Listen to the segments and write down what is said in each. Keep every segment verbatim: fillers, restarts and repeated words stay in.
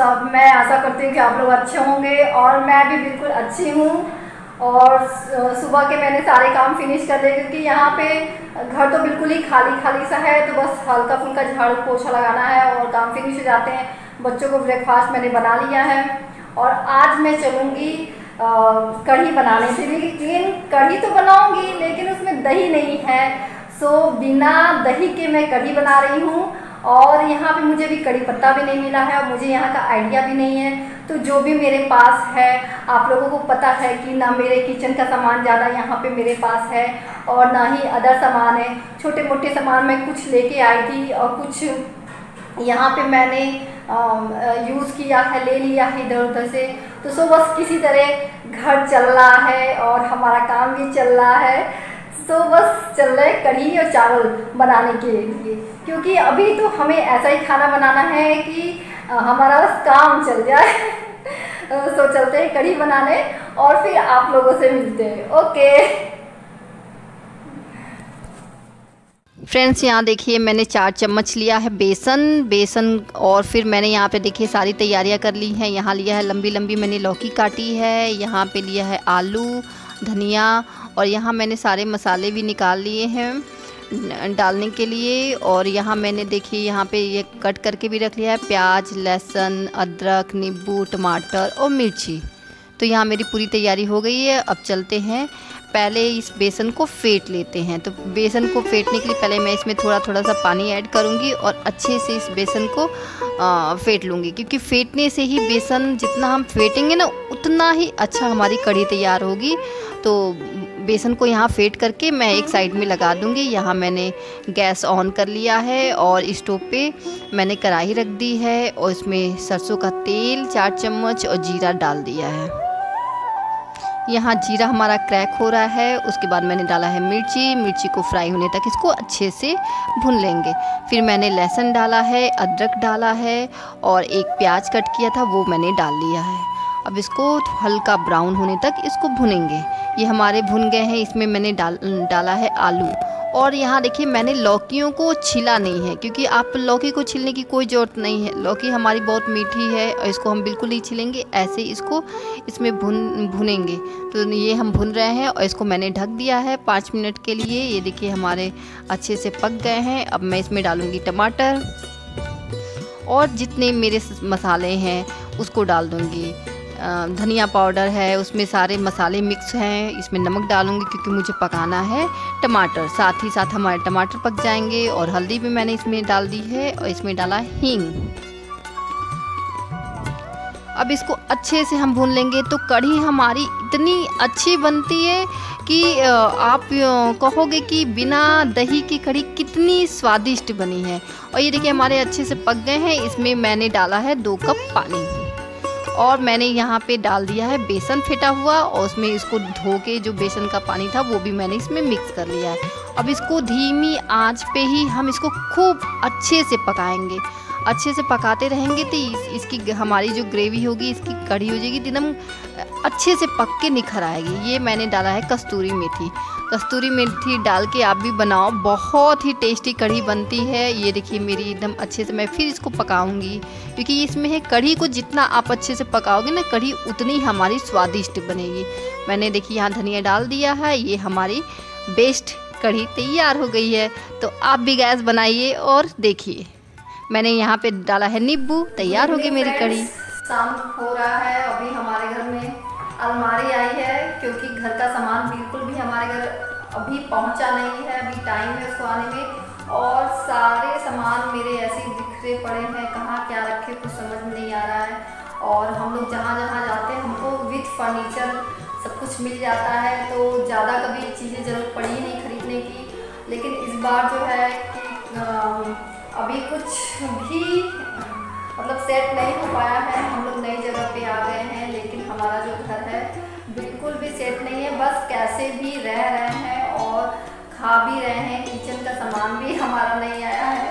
सब। मैं आशा करती हूँ कि आप लोग अच्छे होंगे और मैं भी बिल्कुल अच्छी हूँ। और सुबह के मैंने सारे काम फिनिश कर दिए क्योंकि यहाँ पे घर तो बिल्कुल ही खाली खाली सा है, तो बस हल्का फुल्का झाड़ू पोछा लगाना है और काम फिनिश हो जाते हैं। बच्चों को ब्रेकफास्ट मैंने बना लिया है और आज मैं चलूँगी कढ़ी बनाने से, लेकिन कढ़ी तो बनाऊँगी लेकिन उसमें दही नहीं है, सो बिना दही के मैं कढ़ी बना रही हूँ। और यहाँ पे मुझे भी कड़ी पत्ता भी नहीं मिला है और मुझे यहाँ का आइडिया भी नहीं है, तो जो भी मेरे पास है, आप लोगों को पता है कि ना मेरे किचन का सामान ज़्यादा यहाँ पे मेरे पास है और ना ही अदर सामान है। छोटे मोटे सामान मैं कुछ लेके आई थी और कुछ यहाँ पे मैंने यूज़ किया है, ले लिया है इधर उधर से। तो सो बस किसी तरह घर चल रहा है और हमारा काम भी चल रहा है, तो बस चल रहे कढ़ी और चावल बनाने के लिए, क्योंकि अभी तो हमें ऐसा ही खाना बनाना है कि हमारा बस काम चल जाए। सो चलते हैं कढ़ी बनाने और फिर आप लोगों से मिलते हैं। ओके फ्रेंड्स, यहाँ देखिए मैंने चार चम्मच लिया है बेसन बेसन और फिर मैंने यहाँ पे देखिए सारी तैयारियाँ कर ली हैं। यहाँ लिया है लंबी लंबी मैंने लौकी काटी है, यहाँ पे लिया है आलू, धनिया, और यहाँ मैंने सारे मसाले भी निकाल लिए हैं डालने के लिए। और यहाँ मैंने देखिए यहाँ पे ये कट करके भी रख लिया है प्याज, लहसुन, अदरक, नींबू, टमाटर और मिर्ची। तो यहाँ मेरी पूरी तैयारी हो गई है। अब चलते हैं, पहले इस बेसन को फेंट लेते हैं। तो बेसन को फेंटने के लिए पहले मैं इसमें थोड़ा थोड़ा सा पानी ऐड करूँगी और अच्छे से इस बेसन को फेंट लूँगी, क्योंकि फेंटने से ही बेसन जितना हम फेंटेंगे ना उतना ही अच्छा हमारी कढ़ी तैयार होगी। तो बेसन को यहाँ फेंट करके मैं एक साइड में लगा दूँगी। यहाँ मैंने गैस ऑन कर लिया है और स्टोव पे मैंने कढ़ाई रख दी है और इसमें सरसों का तेल चार चम्मच और जीरा डाल दिया है। यहाँ जीरा हमारा क्रैक हो रहा है, उसके बाद मैंने डाला है मिर्ची। मिर्ची को फ्राई होने तक इसको अच्छे से भून लेंगे। फिर मैंने लहसुन डाला है, अदरक डाला है और एक प्याज कट किया था वो मैंने डाल लिया है। अब इसको हल्का ब्राउन होने तक इसको भुनेंगे। ये हमारे भुन गए हैं। इसमें मैंने डाल डाला है आलू और यहाँ देखिए मैंने लौकियों को छिला नहीं है, क्योंकि आप लौकी को छिलने की कोई ज़रूरत नहीं है। लौकी हमारी बहुत मीठी है और इसको हम बिल्कुल नहीं छिलेंगे, ऐसे इसको इसमें भुन भुनेंगे। तो ये हम भुन रहे हैं और इसको मैंने ढक दिया है पाँच मिनट के लिए। ये देखिए हमारे अच्छे से पक गए हैं। अब मैं इसमें डालूँगी टमाटर और जितने मेरे मसाले हैं उसको डाल दूँगी। धनिया पाउडर है, उसमें सारे मसाले मिक्स हैं। इसमें नमक डालूंगी क्योंकि मुझे पकाना है टमाटर, साथ ही साथ हमारे टमाटर पक जाएंगे। और हल्दी भी मैंने इसमें डाल दी है और इसमें डाला हींग। अब इसको अच्छे से हम भून लेंगे। तो कढ़ी हमारी इतनी अच्छी बनती है कि आप कहोगे कि बिना दही की कढ़ी कितनी स्वादिष्ट बनी है। और ये देखिए हमारे अच्छे से पक गए हैं। इसमें मैंने डाला है दो कप पानी और मैंने यहाँ पे डाल दिया है बेसन फेंटा हुआ और उसमें इसको धो के जो बेसन का पानी था वो भी मैंने इसमें मिक्स कर लिया है। अब इसको धीमी आंच पे ही हम इसको खूब अच्छे से पकाएंगे। अच्छे से पकाते रहेंगे तो इस, इसकी हमारी जो ग्रेवी होगी, इसकी कढ़ी हो जाएगी एकदम अच्छे से पक के निखर आएगी। ये मैंने डाला है कस्तूरी मेथी। कस्तूरी मेथी डाल के आप भी बनाओ, बहुत ही टेस्टी कढ़ी बनती है। ये देखिए मेरी एकदम अच्छे से, मैं फिर इसको पकाऊंगी क्योंकि इसमें है कढ़ी को जितना आप अच्छे से पकाओगे ना कढ़ी उतनी हमारी स्वादिष्ट बनेगी। मैंने देखिए यहाँ धनिया डाल दिया है। ये हमारी बेस्ट कढ़ी तैयार हो गई है। तो आप भी गैस बनाइए और देखिए। मैंने यहाँ पे डाला है नींबू, तैयार हो गई मेरी कढ़ी। शाम हो रहा है, अभी हमारे घर में अलमारी आई है क्योंकि घर का सामान बिल्कुल भी हमारे घर अभी पहुंचा नहीं है, अभी टाइम है उसको आने में। और सारे सामान मेरे ऐसे बिखरे पड़े हैं, कहाँ क्या रखे कुछ समझ नहीं आ रहा है। और हम लोग जहाँ जहाँ जाते हैं हमको विथ फर्नीचर सब कुछ मिल जाता है, तो ज़्यादा कभी चीज़ें जरूरत पड़ी ही नहीं खरीदने की। लेकिन इस बार जो है कि अभी कुछ भी मतलब सेट नहीं हो पाया है। हम लोग नई जगह पे आ गए हैं लेकिन हमारा जो घर है बिल्कुल भी सेट नहीं है। बस कैसे भी रह रहे हैं और खा भी रहे हैं। किचन का सामान भी हमारा नहीं आया है,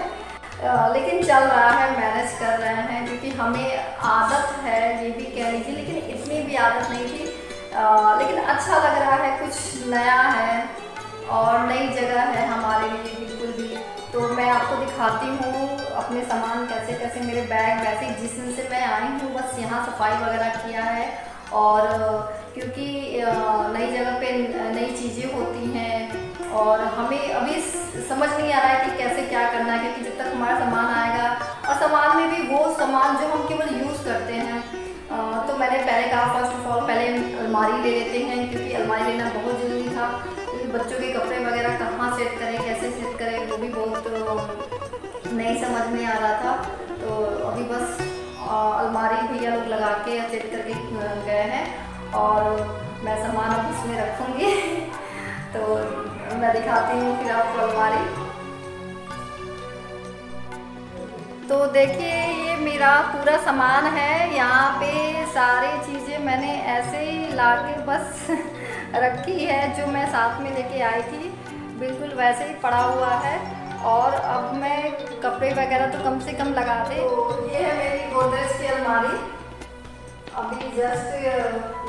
आ, लेकिन चल रहा है, मैनेज कर रहे हैं क्योंकि हमें आदत है, ये भी कह लीजिए, लेकिन इतनी भी आदत नहीं थी। आ, लेकिन अच्छा लग रहा है, कुछ नया है और नई जगह है हमारे लिए बिल्कुल भी। तो मैं आपको दिखाती हूँ अपने सामान कैसे कैसे मेरे बैग वैसे जिस दिन से मैं आई हूँ बस यहाँ सफाई वगैरह किया है। और क्योंकि नई जगह पे नई चीज़ें होती हैं और हमें अभी समझ नहीं आ रहा है कि कैसे क्या करना है, क्योंकि जब तक हमारा सामान आएगा और सामान में भी वो सामान जो हम केवल यूज़ करते हैं, तो मैंने पहले कहा फर्स्ट ऑफ ऑल पहले अलमारी ले लेते हैं, क्योंकि अलमारी लेना बहुत ज़रूरी था। बच्चों के कपड़े वगैरह कहाँ सेट करें कैसे सेट करें वो भी बहुत नहीं समझ में आ रहा था। तो अभी बस अलमारी भैया लोग लगा के सेट करके गए हैं और मैं सामान अब उसमें रखूँगी। तो मैं दिखाती हूँ फिर आपको अलमारी। तो देखिए ये मेरा पूरा सामान है, यहाँ पे सारी चीज़ें मैंने ऐसे ही ला के बस रखी है जो मैं साथ में लेके आई थी, बिल्कुल वैसे ही पड़ा हुआ है। और अब मैं कपड़े वगैरह तो कम से कम लगा दे। तो ये है मेरी गोदरेज की अलमारी, अभी जस्ट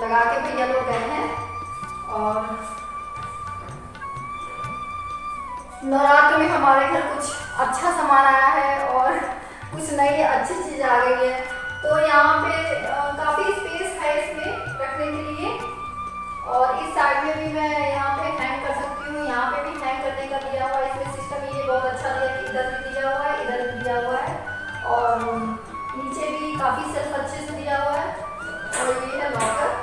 लगा के भैया लोग गए हैं। और नवरात्र में हमारे घर कुछ अच्छा सामान आया है और कुछ नई अच्छी चीज़ आ गई है, तो यहाँ पे काफ़ी स्पेस है इसमें रखने के लिए। और इस साइड में भी मैं यहाँ पे हैंग कर सकती हूँ, यहाँ पे भी हैंग करने का दिया हुआ है। इसमें सिस्टम ये बहुत अच्छा दिया कि इधर भी दिया हुआ है इधर भी दिया हुआ है और नीचे भी काफ़ी सेल्फ अच्छे से दिया हुआ है। और ये है लॉकर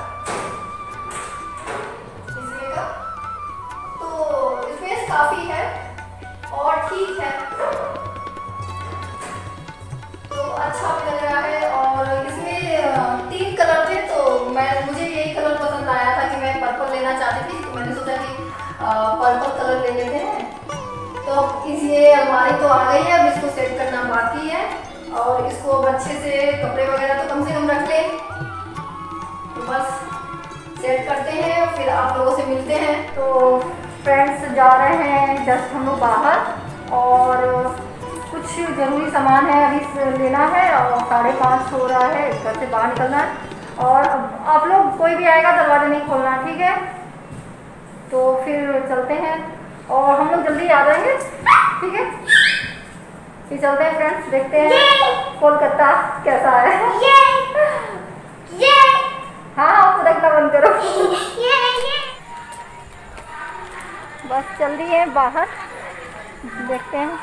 इसमें का, तो स्पेस काफ़ी है और ठीक है, तो अच्छा भी लग रहा है। और इसमें तीन कलर थे, तो मैं मुझे यही कलर पसंद आया था कि मैं पर्पल लेना चाहती थी, तो मैंने सोचा कि पर्पल कलर ले लेते हैं। तो इसलिए अलमारी तो आ गई है, अब इसको सेट करना बाकी है। और इसको अब अच्छे से कपड़े वगैरह तो कम से कम रख ले, तो बस सेट करते हैं फिर आप लोगों से मिलते हैं। तो फ्रेंड्स जा रहे हैं जस्ट हम लोग बाहर और कुछ ज़रूरी सामान है अभी लेना है और साढ़े पाँच हो रहा है, घर से बाहर निकलना है। और आप लोग कोई भी आएगा दरवाज़ा नहीं खोलना, ठीक है? तो फिर चलते हैं और हम लोग जल्दी आ जाएंगे, ठीक है? फिर चलते हैं फ्रेंड्स, देखते हैं कोलकाता कैसा है। ये, ये। हाँ आपको देखना बंद करो। ये, ये। बस चल रही है बाहर, देखते हैं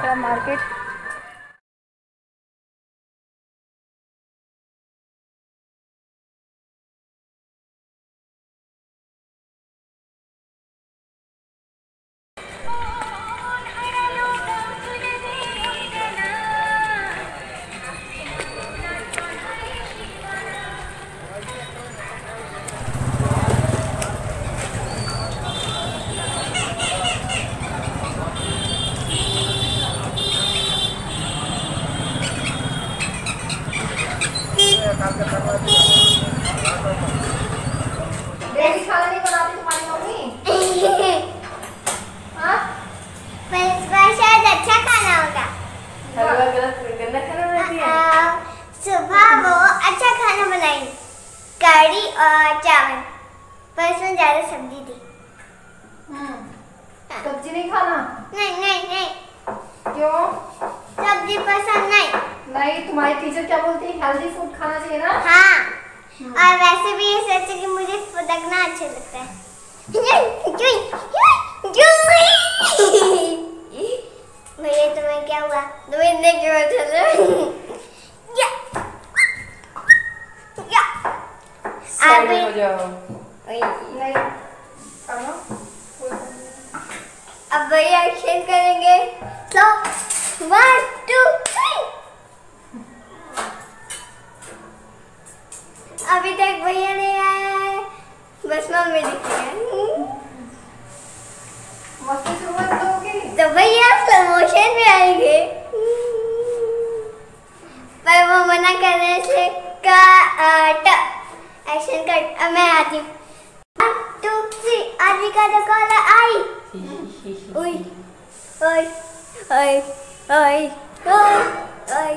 क्या मार्केट। कड़ी और चावल पर उसमें ज्यादा सब्जी थी। सब्जी नहीं खाना? नहीं नहीं नहीं। क्यों? सब्जी पसंद नहीं। नहीं तुम्हारी टीचर क्या बोलती है, हेल्दी फूड खाना चाहिए ना? हाँ। और वैसे भी ये सोच कि मुझे फटकना अच्छा लगता है। भैया तुम्हें क्या हुआ, तुम इतने क्यों चल रहे? हो जाओ। नहीं। अब भैया एक्शन करेंगे। So one two three. अभी तक भैया नहीं आया है, बस मम्मी दिखी है। तो भैया स्लो मोशन में आएंगे, पर वो मना कर रहे थे का आटा एक्शन कट। अब मैं आती हूँ। One two three. आदिका जो कॉल आई। ओए ओए ओए ओए ओए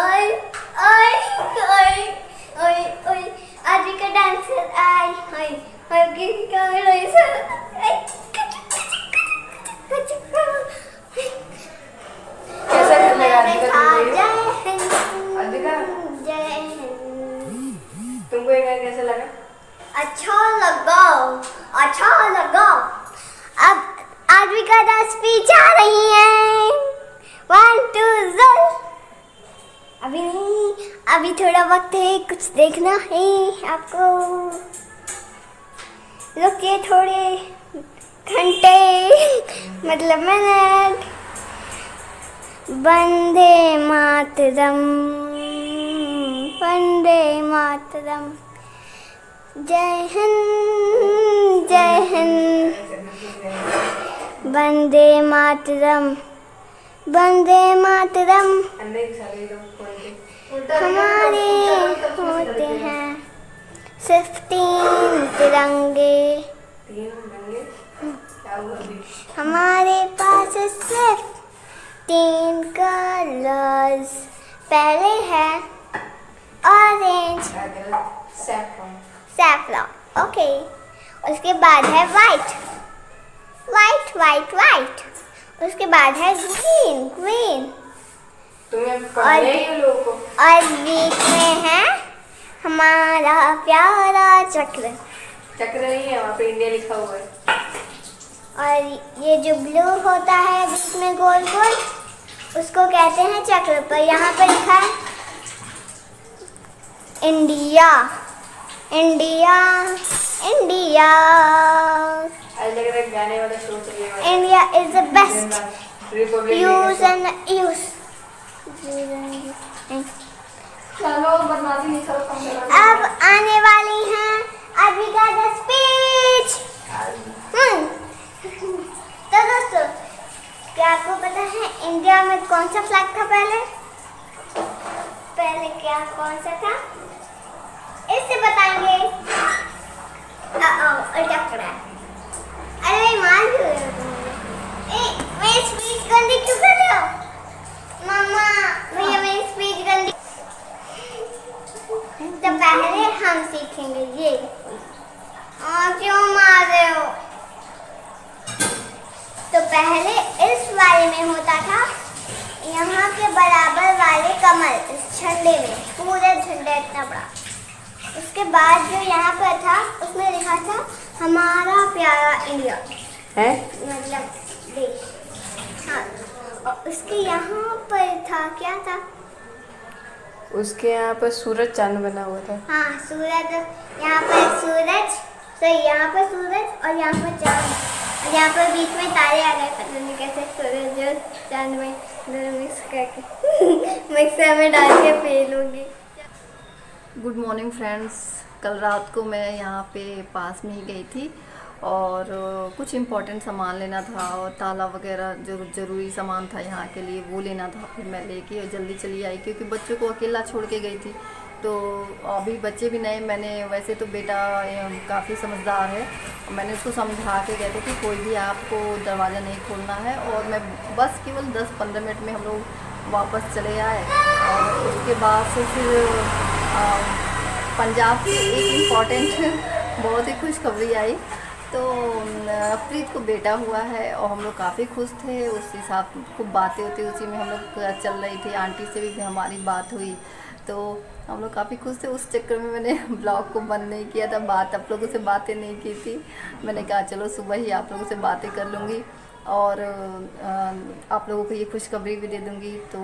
ओए ओए ओए ओए आदिका डांसर आई। ओए ओए किसका रोई सर? तुमको ये गाना कैसा लगा? अच्छा लगा, अच्छा लगा। अब आद्विका दा स्पीच आ रही है। वन टू ज़ोर। अभी नहीं, अभी थोड़ा वक्त है, कुछ देखना है आपको। रुकिए थोड़े घंटे मतलब मिनट। वंदे मातरम, वंदे मातरम। जय हिंद, जय हिंद। वंदे मातरम, वंदे मातरम। हमारे होते हैं सिर्फ तीन तिरंगे, हमारे पास सिर्फ तीन कलर्स। पहले है ऑरेंज, सैफरॉन, ओके। उसके बाद है वाइट, वाइट वाइट वाइट। उसके बाद है ग्रीन, ग्रीन। और और बीच में है हमारा प्यारा चक्र, चक्र नहीं है वहाँ पे, इंडिया लिखा हुआ है। और ये जो ब्लू होता है बीच में गोल गोल, उसको कहते हैं चक्र। पर यहाँ पर लिखा है India, India, India. India is the best, use and use. अब आने वाली हैं अद्विका द स्पीच। तो दोस्तों, क्या आपको पता है इंडिया में कौन सा फ्लैग था पहले? पहले क्या कौन सा था, इससे बताएंगे। उल्टा पड़ा है। अरे मान लो, मैं स्पीच गंदी क्यों कर रहे हो? मामा भैया मेरी स्पीच गंदी। तो पहले हम सीखेंगे ये। और क्यों मार रहे हो? तो पहले इस वाले में होता था, यहाँ के बराबर वाले कमल, इस झंडे में, पूरे झंडे इतना बड़ा। उसके बाद जो यहाँ पर था उसमें लिखा था हमारा प्यारा इंडिया है, मतलब देश। हाँ, और उसके यहाँ पर था, क्या था उसके यहाँ पर? सूरज चांद बना हुआ था। हाँ, सूरज। यहाँ पर सूरज, तो यहाँ पर सूरज और यहाँ पर चांद, और यहाँ पर बीच में तारे आ गए। पता नहीं कैसे सूरज और चांद में दोनों मिक्स करके मिक्सर में डाल के फेल होगी। Good morning friends. कल रात को मैं यहाँ पे पास में ही गई थी और कुछ इम्पोर्टेंट सामान लेना था और ताला वगैरह जो ज़रूरी सामान था यहाँ के लिए वो लेना था। फिर मैं लेके और जल्दी चली आई क्योंकि बच्चों को अकेला छोड़ के गई थी। तो अभी बच्चे भी नए, मैंने वैसे तो बेटा काफ़ी समझदार है, मैंने उसको समझा के कहते कि कोई भी आपको दरवाज़ा नहीं खोलना है। और मैं बस केवल दस पंद्रह मिनट में हम लोग वापस चले आए। और उसके बाद से फिर पंजाब की एक इम्पॉर्टेंट बहुत ही खुशखबरी आई। तो प्रीत को बेटा हुआ है और हम लोग काफ़ी खुश थे। उस हिसाब खूब बातें होती, उसी में हम लोग चल रही थी। आंटी से भी हमारी बात हुई तो हम लोग काफ़ी खुश थे। उस चक्कर में मैंने ब्लॉग को बंद नहीं किया था, बात आप लोगों से बातें नहीं की थी। मैंने कहा चलो सुबह ही आप लोगों से बातें कर लूँगी और आप लोगों को ये खुशखबरी भी दे दूँगी। तो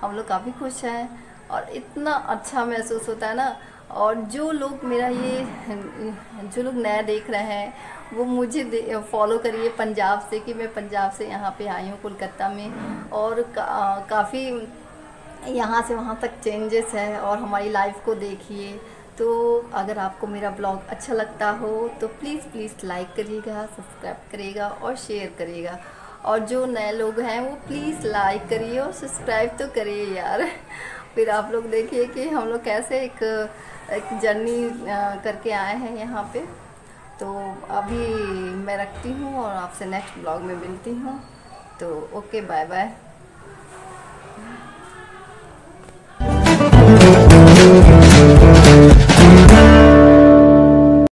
हम लोग काफ़ी खुश हैं और इतना अच्छा महसूस होता है ना। और जो लोग मेरा ये, जो लोग नया देख रहे हैं वो मुझे फॉलो करिए पंजाब से, कि मैं पंजाब से यहाँ पे आई हूँ कोलकाता में। और का, काफ़ी यहाँ से वहाँ तक चेंजेस है और हमारी लाइफ को देखिए। तो अगर आपको मेरा ब्लॉग अच्छा लगता हो तो प्लीज़ प्लीज़ लाइक करिएगा, सब्सक्राइब करिएगा और शेयर करिएगा। और जो नए लोग हैं वो प्लीज़ लाइक करिए और सब्सक्राइब तो करिए यार। फिर आप लोग देखिए कि हम लोग कैसे एक एक जर्नी करके आए हैं यहाँ पे। तो अभी मैं रखती हूँ और आपसे नेक्स्ट ब्लॉग में मिलती हूँ। तो ओके, बाय बाय।